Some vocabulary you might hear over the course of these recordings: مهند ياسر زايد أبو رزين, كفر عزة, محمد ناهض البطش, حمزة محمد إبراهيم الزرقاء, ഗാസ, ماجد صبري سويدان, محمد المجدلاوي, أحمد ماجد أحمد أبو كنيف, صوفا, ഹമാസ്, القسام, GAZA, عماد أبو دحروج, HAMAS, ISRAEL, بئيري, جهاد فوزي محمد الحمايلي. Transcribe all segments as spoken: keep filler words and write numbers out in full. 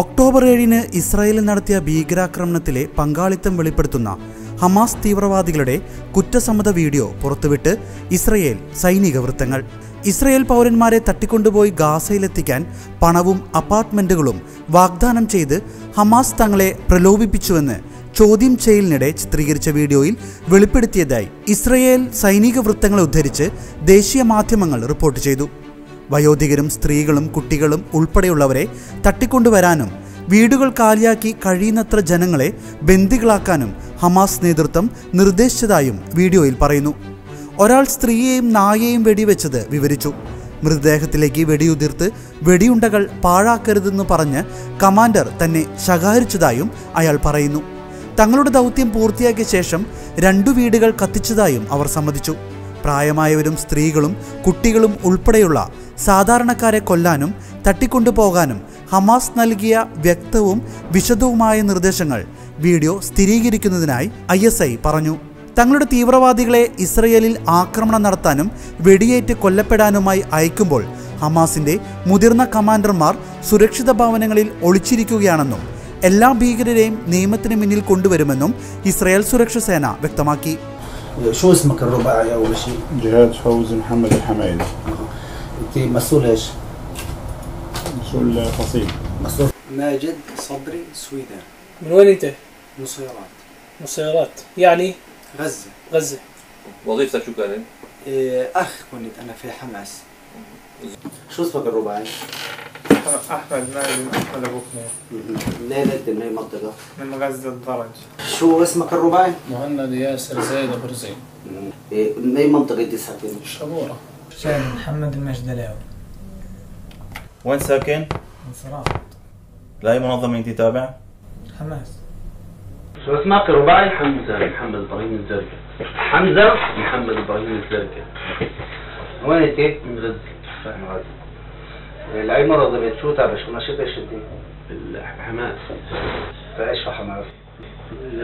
ഒക്ടോബർ ഏഴിന് ഇസ്രായേലിൽ നടത്തിയ ഭീകരാക്രമണത്തിലെ പങ്കാളിത്തം വെളിപ്പെടുത്തുന്ന ഹമാസ് തീവ്രവാദികളുടെ കുറ്റസമ്മത വീഡിയോ പുറത്തുവിട്ട് ഇസ്രായേൽ സൈനിക വൃത്തങ്ങൾ. ഇസ്രായേൽ പൗരന്മാരെ തട്ടിക്കൊണ്ടുപോയി ഗാസയിലെത്തിക്കാൻ പണവും അപ്പാർട്ട്മെന്റുകളും വാഗ്ദാനം ചെയ്ത് ഹമാസ് തങ്ങളെ പ്രലോഭിപ്പിച്ചുവെന്ന് ചോദ്യം ചെയ്യലിനിടെ ചിത്രീകരിച്ച വീഡിയോയിൽ വെളിപ്പെടുത്തിയതായി ഇസ്രായേൽ സൈനിക വൃത്തങ്ങളെ ഉദ്ധരിച്ച് ദേശീയ മാധ്യമങ്ങൾ റിപ്പോർട്ട് ചെയ്തു. വയോധികരും സ്ത്രീകളും കുട്ടികളും ഉൾപ്പെടെയുള്ളവരെ തട്ടിക്കൊണ്ടുവരാനും വീടുകൾ കാലിയാക്കി കഴിയുന്നത്ര ജനങ്ങളെ ബന്ദികളാക്കാനും ഹമാസ് നേതൃത്വം നിർദ്ദേശിച്ചതായും വീഡിയോയിൽ പറയുന്നു. ഒരാൾ സ്ത്രീയെയും നായയെയും വെടിവെച്ചത് വിവരിച്ചു. മൃതദേഹത്തിലേക്ക് വെടിയുതിർത്ത് വെടിയുണ്ടകൾ പാഴാക്കരുതെന്ന് പറഞ്ഞ് കമാൻഡർ തന്നെ ശകാരിച്ചതായും അയാൾ പറയുന്നു. തങ്ങളുടെ ദൗത്യം പൂർത്തിയാക്കിയ ശേഷം രണ്ടു വീടുകൾ കത്തിച്ചതായും അവർ സമ്മതിച്ചു. പ്രായമായവരും സ്ത്രീകളും കുട്ടികളും ഉൾപ്പെടെയുള്ള സാധാരണക്കാരെ കൊല്ലാനും തട്ടിക്കൊണ്ടുപോകാനും ഹമാസ് നൽകിയ വ്യക്തവും വിശദവുമായ നിർദ്ദേശങ്ങൾ വീഡിയോ സ്ഥിരീകരിക്കുന്നതായി ഐ എസ് ഐ പറഞ്ഞു. തങ്ങളുടെ തീവ്രവാദികളെ ഇസ്രയേലിൽ ആക്രമണം നടത്താനും വെടിയേറ്റ് കൊല്ലപ്പെടാനുമായി അയക്കുമ്പോൾ ഹമാസിൻ്റെ മുതിർന്ന കമാൻഡർമാർ സുരക്ഷിത ഭവനങ്ങളിൽ ഒളിച്ചിരിക്കുകയാണെന്നും എല്ലാ ഭീകരരെയും നിയമത്തിന് മുന്നിൽ കൊണ്ടുവരുമെന്നും ഇസ്രായേൽ സുരക്ഷാ സേന വ്യക്തമാക്കി. شو اسمك الرباعي أول شيء؟ جهاد فوزي محمد الحمايلي. أنت مسؤول إيش؟ مسؤول فصيل. مسؤول ماجد صبري سويدان. من وين أنت؟ من السيارات. من السيارات، يعني؟ غزة. غزة. وظيفتك شو كانت؟ إيه أخ كنت أنا في حماس. شو اسمك الرباعي؟ أحمد ماجد أحمد أبو كنيف. منين أنت؟ من أي منطقة؟ من غزة الدرج. شو اسمك الرباعي؟ مهند ياسر زايد أبو رزين. من أي منطقة أنت ساكن؟ شبورة. ساكن محمد المجدلاوي. وين ساكن؟ انصراف. لأي منظمة أنت تابع؟ حماس. شو اسمك الرباعي؟ حمزة محمد إبراهيم الزرقاء. حمزة محمد إبراهيم الزرقاء. وين أنت؟ من غزة. من غزة. لأي منظمة شو تابع؟ شو نشيط ايش انت؟ حماس. فايش في حماس؟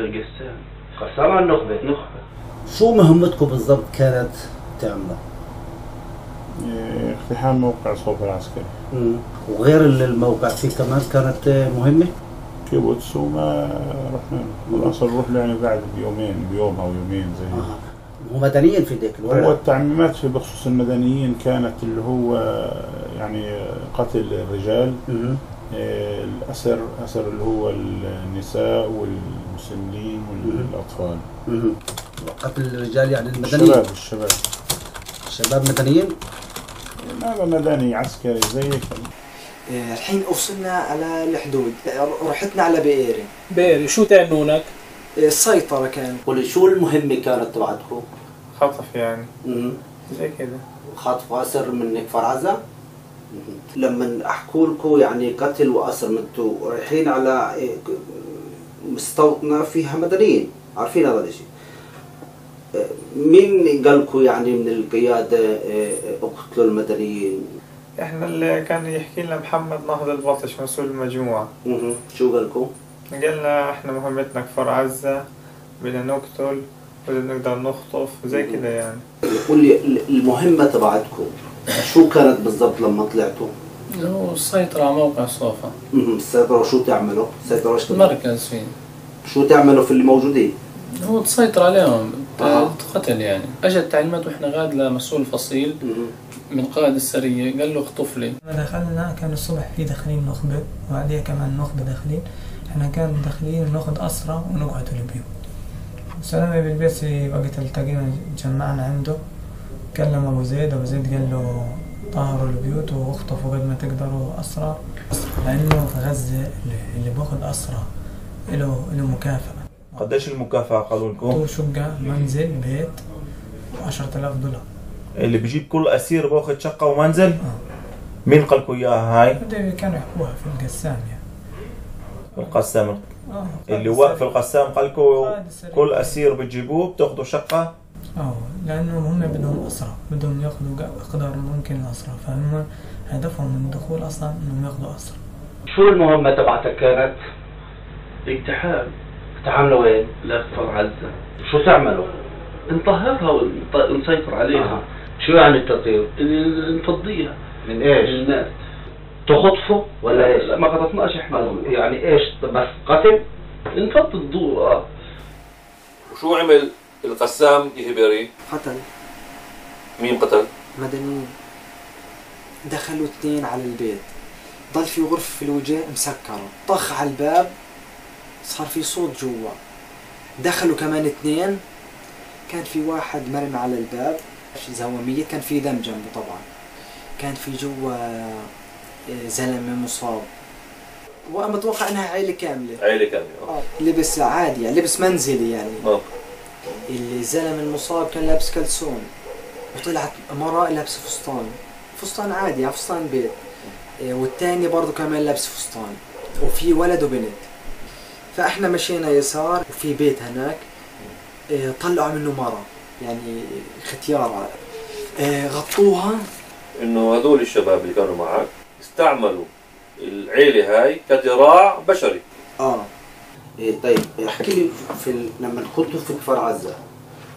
القسام. قسام عن نخبة؟ نخبة. شو مهمتكم بالضبط كانت تعملها؟ اقتحام موقع صوب العسكري. امم وغير الموقع في كمان كانت مهمة؟ كيبوتس وما رحنا بالاصل رحنا يعني بعد بيومين بيوم او يومين زي هيك. ومدنيين في ذاك الوقت؟ هو التعميمات في بخصوص المدنيين كانت اللي هو يعني قتل الرجال، الأسر أسر اللي هو النساء والمسنين والأطفال. قتل الرجال يعني المدنيين؟ الشباب الشباب الشباب مدنيين؟ هذا مدني عسكري زي هيك. الحين وصلنا على الحدود، رحتنا على بئيري. بئيري شو تعملوا هناك؟ السيطرة كانت. قولي شو المهمة كانت تبعتكم؟ خطف يعني. امم زي كده. خطف أسر من كفر عزة؟ لما احكوا لكم يعني قتل واسر منتو رايحين على مستوطنه فيها مدنيين، عارفين هذا الشيء. مين قال لكم يعني من القياده اقتلوا المدنيين؟ احنا اللي كان يحكي لنا محمد ناهض البطش مسؤول المجموعه. اها شو قال لكم؟ قالنا احنا مهمتنا كفر عزه، بدنا نقتل بدنا نقدر نخطف زي كده يعني. قول لي المهمه تبعتكم شو كانت بالضبط لما طلعتوا؟ اللي هو السيطرة على موقع صوفا. اها السيطرة وشو تعملوا؟ السيطرة وش تعملوا؟ مركز فيه. شو تعملوا في اللي موجودين؟ هو تسيطر عليهم، تقتل يعني، اجت تعليمات واحنا غاد لمسؤول فصيل من قائد السرية قال له اخطف لي. لما دخلنا كان الصبح في داخلين نخبة وبعديها كمان نخبة داخلين، احنا كان داخلين ناخد أسرى ونقعد في البيوت. سلامة بالبيت وقت التقينا جمعنا عنده. كلم ابو زيد، ابو زيد قال له طهروا البيوت واخطفوا قد ما تقدروا اسرى لانه في غزه اللي باخذ اسرى له له مكافاه. قديش المكافاه قالوا لكم؟ شقه منزل بيت عشرة آلاف دولار. اللي بيجيب كل اسير باخذ شقه ومنزل؟ آه. مين قال لكم اياها هاي؟ كانوا يحكوها في القسام يعني. في القسام آه. اللي واقف القسام قال لكم كل اسير بتجيبوه بتاخذوا شقه؟ اه لانه هم بدهم اسرى، بدهم ياخذوا اقدر ممكن اسرى، فهم هدفهم من الدخول اصلا انهم ياخذوا اسرى. شو المهمه تبعتك كانت؟ اقتحام. اقتحام لوين؟ لكفر عزه. شو تعملوا؟ نطهرها ونسيطر عليها. آه. شو يعني التطهير؟ نفضيها. من ايش؟ من الناس. تخطفه ولا ايش؟ ما خطفناش احنا يعني ايش بس قتل؟ انفض الضوء اه. وشو عمل القسام الهبري؟ قتل. مين قتل؟ مدنيين. دخلوا اثنين على البيت، ضل في غرفة في الوجه مسكرة، طخ على الباب صار في صوت جوا، دخلوا كمان اثنين، كان في واحد مرمي على الباب زوامية، كان في دم جنبه طبعا، كان في جوا زلمة مصاب، ومتوقع انها عائلة كاملة عائلة كاملة اه لبس عادي يعني لبس منزلي يعني اه الزلمة المصاب كان لابس كلسون، وطلعت مرة لابسة فستان فستان عادي يعني فستان بيت، والتاني برضه كمان لابس فستان، وفي ولد وبنت. فاحنا مشينا يسار وفي بيت هناك طلعوا منه مرة يعني ختيارة غطوها انه هذول الشباب اللي كانوا معك استعملوا العيلة هاي كذراع بشري. اه إيه طيب احكي لي في لما كنتوا في كفر عزة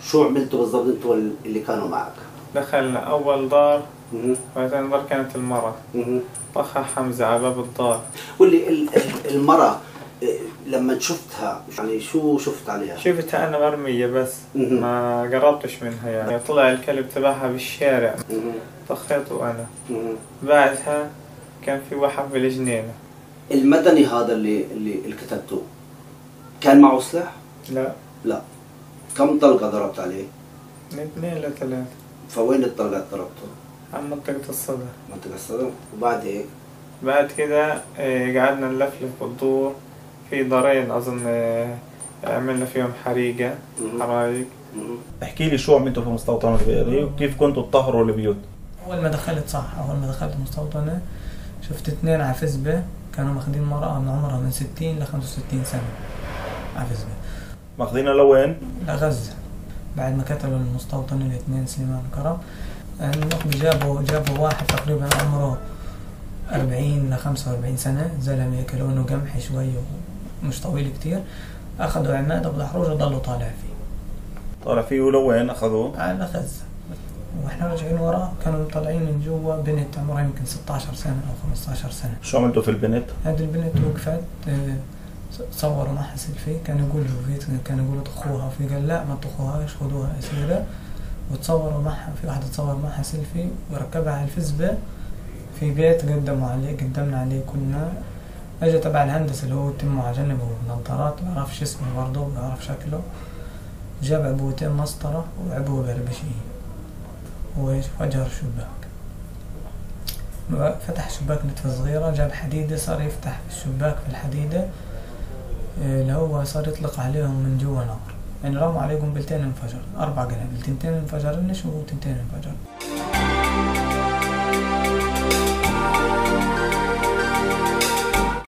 شو عملتوا بالضبط انتوا اللي كانوا معك؟ دخلنا اول دار وثاني دار كانت المرة طخها حمزة على باب الدار. واللي المرة لما شفتها يعني شو شفت عليها؟ شفتها انا مرمية بس ما قربتش منها يعني طلع الكلب تبعها بالشارع طخيته انا بعدها كان في واحد بالجنينة. المدني هذا اللي اللي كتبته كان معه سلاح؟ لا لا. كم طلقة ضربت عليه؟ من اثنين لثلاثة. فوين الطلقة ضربته؟ عن منطقة الصدر. منطقة الصدر وبعد هيك؟ إيه؟ بعد كده إيه قعدنا نلفلف بالدور في دارين اظن إيه عملنا فيهم حريقة حرايق. احكي لي شو عملتوا في المستوطنة البيئية وكيف كنتوا تطهروا البيوت؟ أول ما دخلت صح أول ما دخلت المستوطنة شفت اثنين عفزبة كانوا ماخذين مرأة من عمرها من ستين ل خمسة وستين سنة عفزبة ماخذينها لوين؟ لغزة بعد ما قتلوا المستوطنين الاثنين سليمان وكرم النخبة جابوا جابوا واحد تقريبا عمره أربعين ل خمسة وأربعين سنة زلمة لونه قمحي شوي ومش طويل كثير أخذوا عماد أبو دحروج وضلوا طالع فيه طالع فيه ولوين أخذوه؟ على غزة واحنا راجعين وراه كانوا طالعين من جوا بنت عمرها يمكن ستة عشر سنه او خمسة عشر سنه. شو عملتوا في البنت؟ هذه البنت وقفت صوروا معها سيلفي كانوا يقولوا جوفيت كانوا يقولوا طخوها في قال لا ما تطخوهاش خذوها اسيره وتصوروا معها في واحده تصور معها سيلفي وركبها على الفيسبا في بيت قدموا عليه قدمنا عليه كنا اجى تبع الهندسه اللي هو تمه على جنبه نظارات ما بعرفش اسمه برضه ما بعرف شكله جاب عبوتين مسطره وعبوه بربشيه وإيش فجر شباك فتح شباك نتفة صغيرة جاب حديدة صار يفتح الشباك في الحديدة اللي هو صار يطلق عليهم من جوا نار يعني رموا عليه قنبلتين انفجر أربع قنابل تنتين انفجرنش وتنتين انفجر